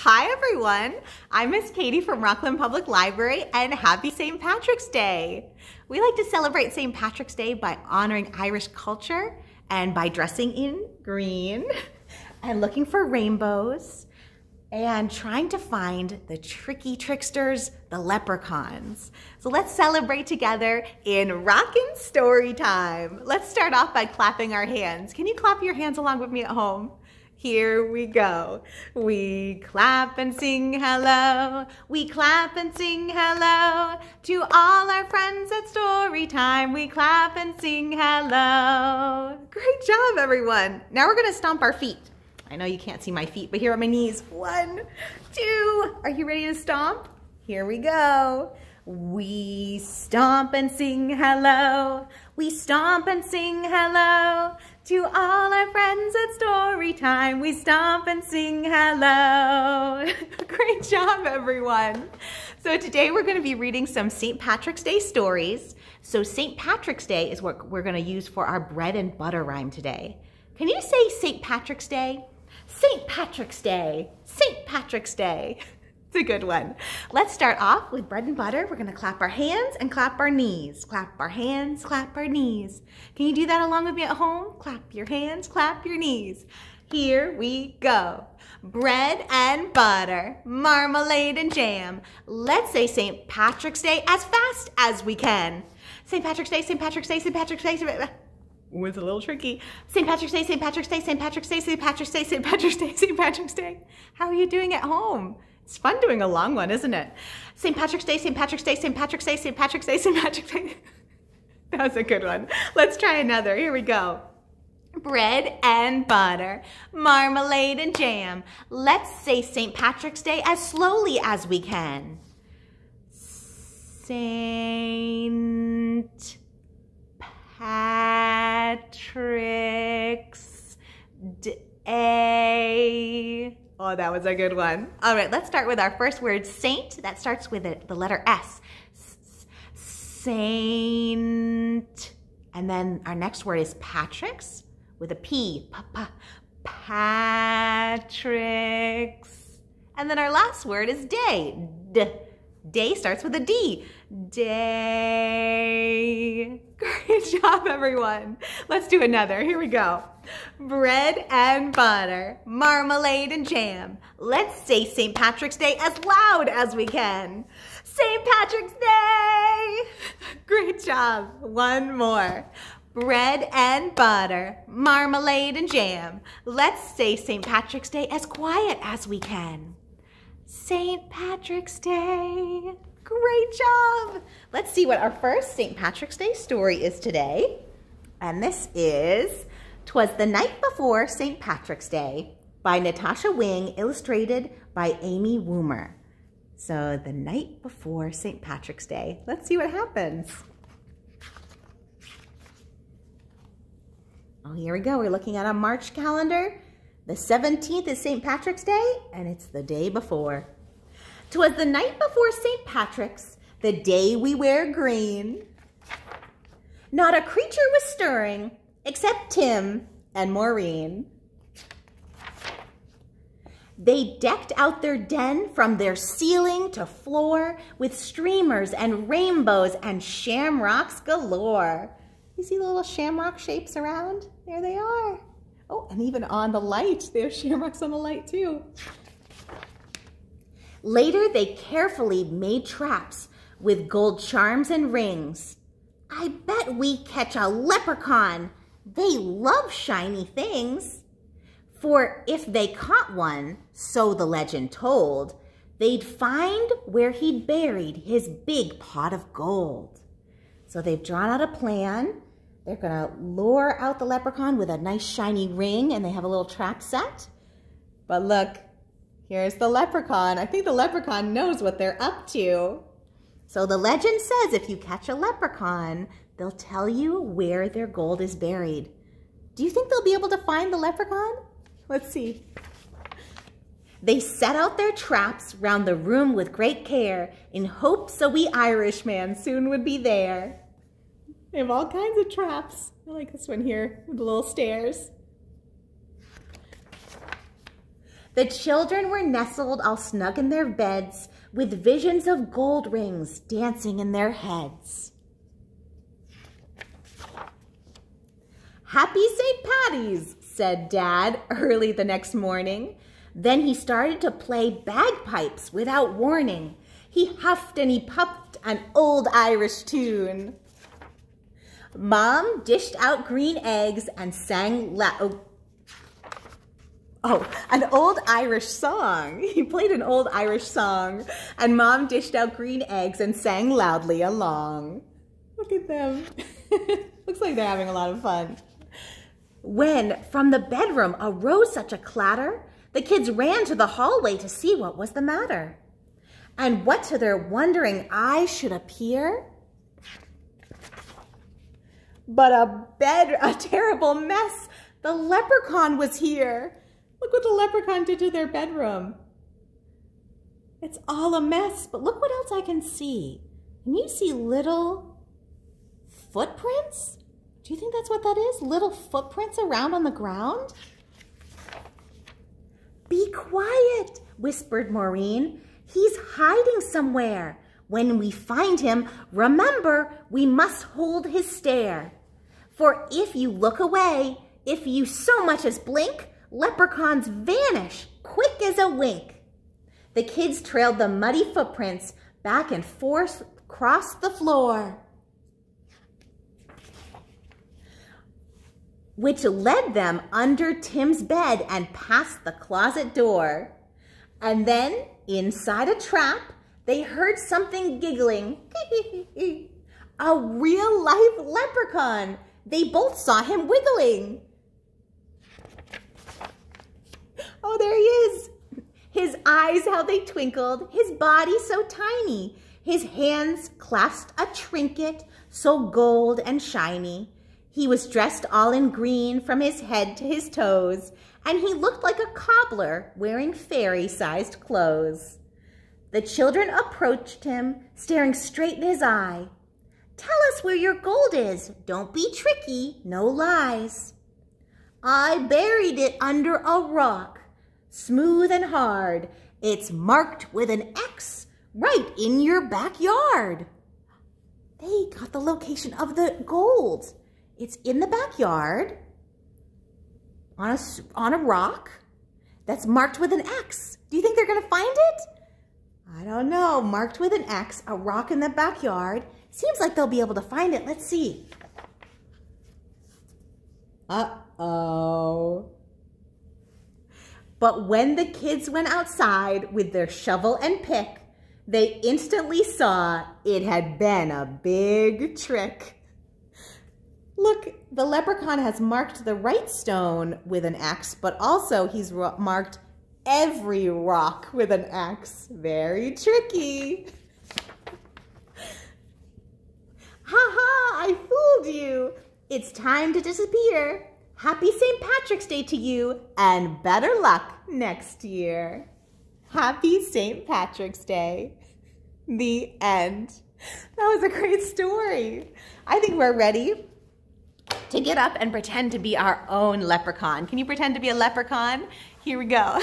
Hi everyone, I'm Miss Katie from Rockland Public Library and happy St. Patrick's Day. We like to celebrate St. Patrick's Day by honoring Irish culture and by dressing in green and looking for rainbows and trying to find the tricky tricksters, the leprechauns. So let's celebrate together in Rockin' Storytime. Let's start off by clapping our hands. Can you clap your hands along with me at home? Here we go. We clap and sing hello. We clap and sing hello to all our friends at Storytime. We clap and sing hello. Great job, everyone. Now we're going to stomp our feet. I know you can't see my feet, but here are my knees. 1, 2. Are you ready to stomp? Here we go. We stomp and sing hello. We stomp and sing hello to all our friends at Storytime. We stomp and sing hello. Great job, everyone. So today we're going to be reading some St. Patrick's Day stories. So St. Patrick's Day is what we're going to use for our bread and butter rhyme today. Can you say St. Patrick's Day? St. Patrick's Day. St. Patrick's Day. It's a good one. Let's start off with bread and butter. We're going to clap our hands and clap our knees. Clap our hands, clap our knees. Can you do that along with me at home? Clap your hands, clap your knees. Here we go. Bread and butter, marmalade and jam. Let's say St. Patrick's Day as fast as we can. St. Patrick's Day, St. Patrick's Day, St. Patrick's Day, St. Patrick's Day. Ooh, it's a little tricky. St. Patrick's Day, St. Patrick's Day, St. Patrick's Day, St. Patrick's Day, St. Patrick's Day, St. Patrick's Day. How are you doing at home? It's fun doing a long one, isn't it? St. Patrick's Day, St. Patrick's Day, St. Patrick's Day, St. Patrick's Day, St. Patrick's Day. That was a good one. Let's try another. Here we go. Bread and butter, marmalade and jam. Let's say St. Patrick's Day as slowly as we can. St. Patrick's Day. Oh, that was a good one. All right, let's start with our first word, saint. That starts with the letter S. Saint. And then our next word is Patrick's with a P. Patrick's. And then our last word is day. Day starts with a D. Day. Great job, everyone. Let's do another. Here we go. Bread and butter, marmalade and jam. Let's say St. Patrick's Day as loud as we can. St. Patrick's Day! Great job. One more. Bread and butter, marmalade and jam. Let's say St. Patrick's Day as quiet as we can. St. Patrick's Day. Great job. Let's see what our first St. Patrick's Day story is today. And this is 'Twas the Night Before St. Patrick's Day by Natasha Wing, illustrated by Amy Wummer. So the night before St. Patrick's Day. Let's see what happens. Oh, here we go. We're looking at a March calendar. The 17th is St. Patrick's Day, and it's the day before. 'Twas the night before St. Patrick's, the day we wear green. Not a creature was stirring, except Tim and Maureen. They decked out their den from their ceiling to floor with streamers and rainbows and shamrocks galore. You see the little shamrock shapes around? There they are. Oh, and even on the light, there are shamrocks on the light too. Later, they carefully made traps with gold charms and rings. I bet we catch a leprechaun. They love shiny things. For if they caught one, so the legend told, they'd find where he'd buried his big pot of gold. So they've drawn out a plan. They're gonna lure out the leprechaun with a nice shiny ring, and they have a little trap set. But look, here's the leprechaun. I think the leprechaun knows what they're up to. So the legend says if you catch a leprechaun, they'll tell you where their gold is buried. Do you think they'll be able to find the leprechaun? Let's see. They set out their traps round the room with great care in hopes a wee Irishman soon would be there. They have all kinds of traps. I like this one here with the little stairs. The children were nestled all snug in their beds with visions of gold rings dancing in their heads. Happy St. Patty's, said Dad early the next morning. Then he started to play bagpipes without warning. He huffed and he puffed an old Irish tune. Mom dished out green eggs and sang an old Irish song. He played an old Irish song, and Mom dished out green eggs and sang loudly along. Look at them. Looks like they're having a lot of fun. When from the bedroom arose such a clatter, the kids ran to the hallway to see what was the matter. And what to their wondering eyes should appear but a terrible mess. The leprechaun was here. Look what the leprechaun did to their bedroom. It's all a mess, but look what else I can see. Can you see little footprints? Do you think that's what that is? Little footprints around on the ground? Be quiet, whispered Maureen. He's hiding somewhere. When we find him, remember, we must hold his stare. For if you look away, if you so much as blink, leprechauns vanish, quick as a wink. The kids trailed the muddy footprints back and forth across the floor, which led them under Tim's bed and past the closet door. And then, inside a trap, they heard something giggling. A real-life leprechaun. They both saw him wiggling. Oh, there he is. His eyes, how they twinkled. His body so tiny. His hands clasped a trinket so gold and shiny. He was dressed all in green from his head to his toes, and he looked like a cobbler wearing fairy-sized clothes. The children approached him, staring straight in his eye. Tell us where your gold is. Don't be tricky, no lies. I buried it under a rock, smooth and hard. It's marked with an X right in your backyard. They got the location of the gold. It's in the backyard on a rock that's marked with an X. Do you think they're going to find it? I don't know. Marked with an X, a rock in the backyard. Seems like they'll be able to find it. Let's see. Uh-oh. But when the kids went outside with their shovel and pick, they instantly saw it had been a big trick. Look, the leprechaun has marked the right stone with an X, but also he's marked every rock with an X. Very tricky. Ha ha, I fooled you. It's time to disappear. Happy St. Patrick's Day to you, and better luck next year. Happy St. Patrick's Day. The end. That was a great story. I think we're ready to get up and pretend to be our own leprechaun. Can you pretend to be a leprechaun? Here we go.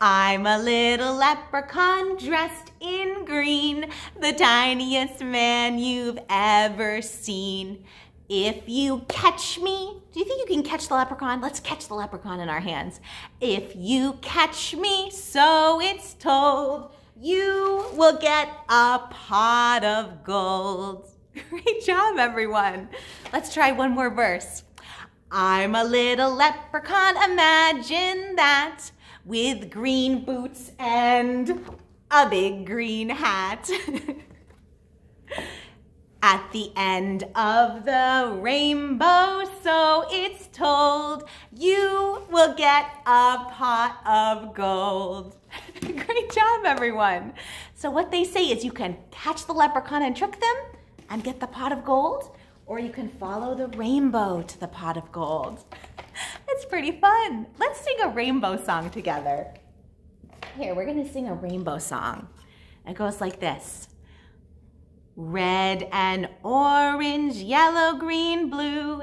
I'm a little leprechaun dressed in green, the tiniest man you've ever seen. If you catch me, do you think you can catch the leprechaun? Let's catch the leprechaun in our hands. If you catch me, so it's told, you will get a pot of gold. Great job, everyone. Let's try one more verse. I'm a little leprechaun, imagine that, with green boots and a big green hat. At the end of the rainbow, so it's told, you will get a pot of gold. Great job, everyone. So what they say is you can catch the leprechaun and trick them and get the pot of gold, or you can follow the rainbow to the pot of gold. It's pretty fun. Let's sing a rainbow song together. Here, we're gonna sing a rainbow song. It goes like this. Red and orange, yellow, green, blue,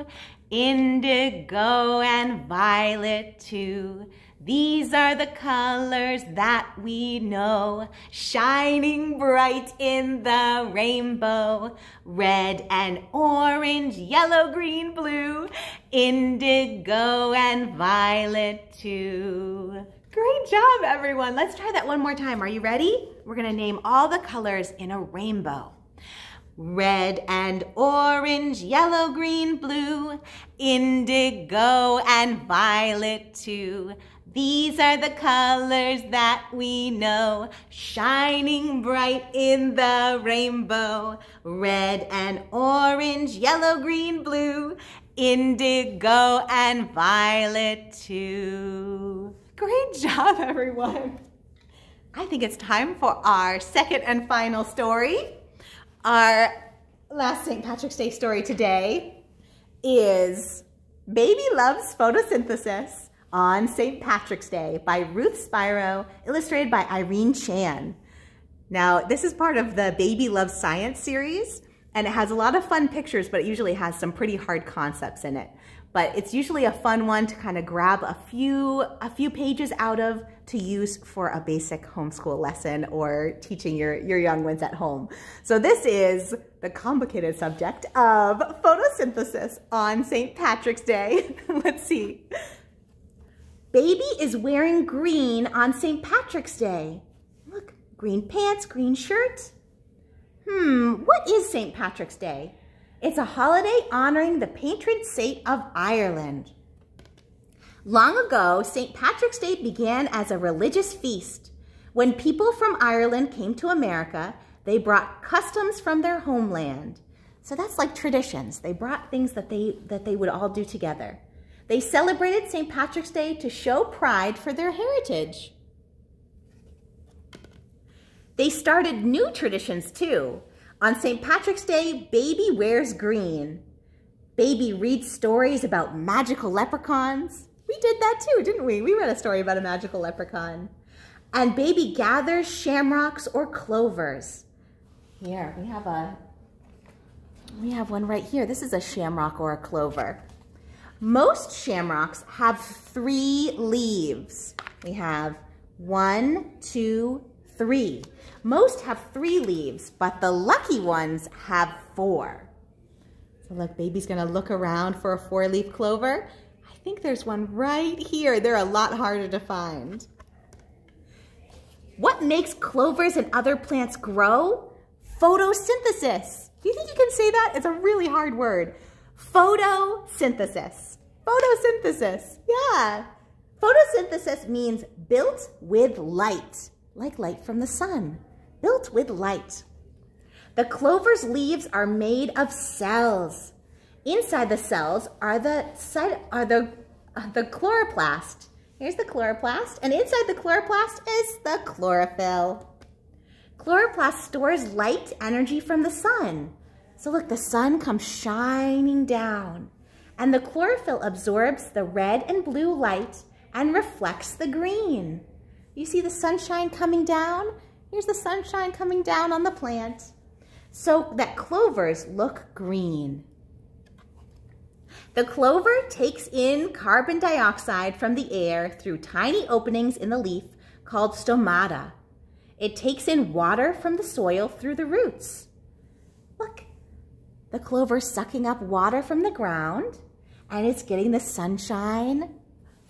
indigo and violet too. These are the colors that we know, shining bright in the rainbow. Red and orange, yellow, green, blue, indigo and violet too. Great job, everyone. Let's try that one more time. Are you ready? We're gonna name all the colors in a rainbow. Red and orange, yellow, green, blue, indigo and violet too. These are the colors that we know, shining bright in the rainbow. Red and orange, yellow, green, blue, indigo and violet too. Great job, everyone. I think it's time for our second and final story. Our last St. Patrick's Day story today is Baby Loves Photosynthesis on St. Patrick's Day by Ruth Spiro, illustrated by Irene Chan. Now, this is part of the Baby Loves Science series, and it has a lot of fun pictures, but it usually has some pretty hard concepts in it. But it's usually a fun one to kind of grab a few pages out of to use for a basic homeschool lesson or teaching your young ones at home. So this is the complicated subject of photosynthesis on St. Patrick's Day. Let's see. Baby is wearing green on St. Patrick's Day. Look, green pants, green shirt. What is St. Patrick's Day? It's a holiday honoring the patron saint of Ireland. Long ago, St. Patrick's Day began as a religious feast. When people from Ireland came to America, they brought customs from their homeland. So that's like traditions. They brought things that they would all do together. They celebrated St. Patrick's Day to show pride for their heritage. They started new traditions too. On St. Patrick's Day, Baby wears green. Baby reads stories about magical leprechauns. We did that too, didn't we? We read a story about a magical leprechaun. And Baby gathers shamrocks or clovers. Here, we have one right here. This is a shamrock or a clover. Most shamrocks have 3 leaves. We have 1, 2, 3. Most have 3 leaves, but the lucky ones have 4. So look, Baby's gonna look around for a 4-leaf clover. I think there's one right here. They're a lot harder to find. What makes clovers and other plants grow? Photosynthesis. Do you think you can say that? It's a really hard word. Photosynthesis. Photosynthesis, yeah. Photosynthesis means built with light, like light from the sun. Built with light. The clover's leaves are made of cells. Inside the cells are the chloroplast. Here's the chloroplast, and inside the chloroplast is the chlorophyll. Chloroplast stores light energy from the sun. So look, the sun comes shining down, and the chlorophyll absorbs the red and blue light and reflects the green. You see the sunshine coming down? Here's the sunshine coming down on the plant so that clovers look green. The clover takes in carbon dioxide from the air through tiny openings in the leaf called stomata. It takes in water from the soil through the roots. Look, the clover's sucking up water from the ground, and it's getting the sunshine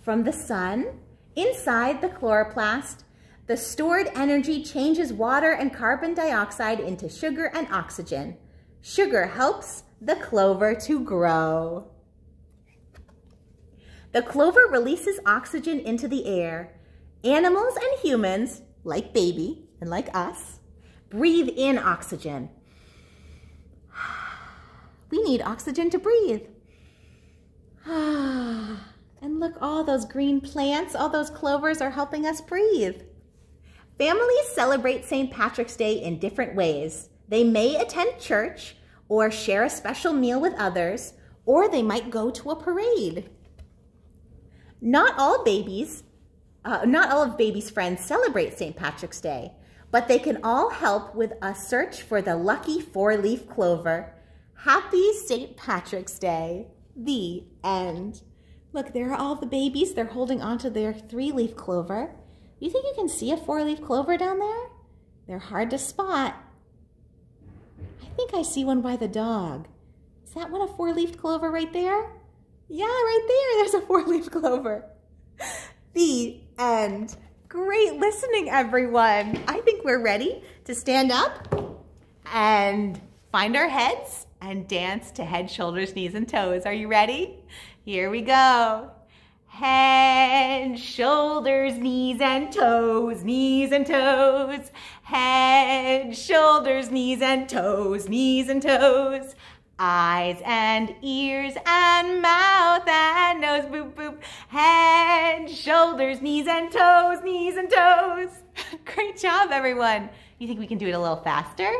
from the sun. Inside the chloroplast, the stored energy changes water and carbon dioxide into sugar and oxygen. Sugar helps the clover to grow. The clover releases oxygen into the air. Animals and humans, like Baby and like us, breathe in oxygen. We need oxygen to breathe. And look, all those green plants, all those clovers are helping us breathe. Families celebrate St. Patrick's Day in different ways. They may attend church or share a special meal with others, or they might go to a parade. Not all of Baby's friends celebrate St. Patrick's Day, but they can all help with a search for the lucky 4-leaf clover. Happy St. Patrick's Day. The end. Look, there are all the babies. They're holding onto their three-leaf clover. You think you can see a four-leaf clover down there? They're hard to spot. I think I see one by the dog. Is that one a four-leaf clover right there? Yeah, right there. There's a four-leaf clover. The end. Great listening, everyone. I think we're ready to stand up and find our heads and dance to head, shoulders, knees, and toes. Are you ready? Here we go. Head, shoulders, knees, and toes, knees, and toes. Head, shoulders, knees, and toes, knees, and toes. Eyes and ears and mouth and nose, boop, boop. Head, shoulders, knees, and toes, knees, and toes. Great job, everyone. You think we can do it a little faster?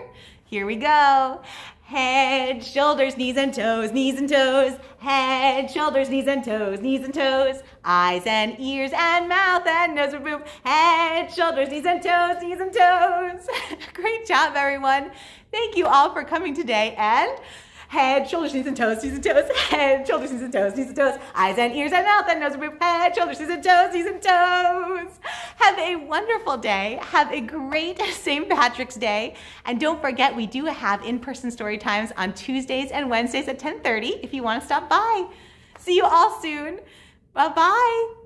Here we go. Head, shoulders, knees, and toes, knees, and toes. Head, shoulders, knees, and toes, knees, and toes. Eyes and ears and mouth and nose, boop, boop. Head, shoulders, knees, and toes, knees, and toes. Great job, everyone. Thank you all for coming today, and head, shoulders, knees, and toes, knees, and toes. Head, shoulders, knees, and toes, knees, and toes. Eyes and ears and mouth and nose, boop. Head, shoulders, knees, and toes, knees, and toes. Have a wonderful day. Have a great St. Patrick's Day. And don't forget, we do have in-person story times on Tuesdays and Wednesdays at 10:30 if you want to stop by. See you all soon. Bye-bye.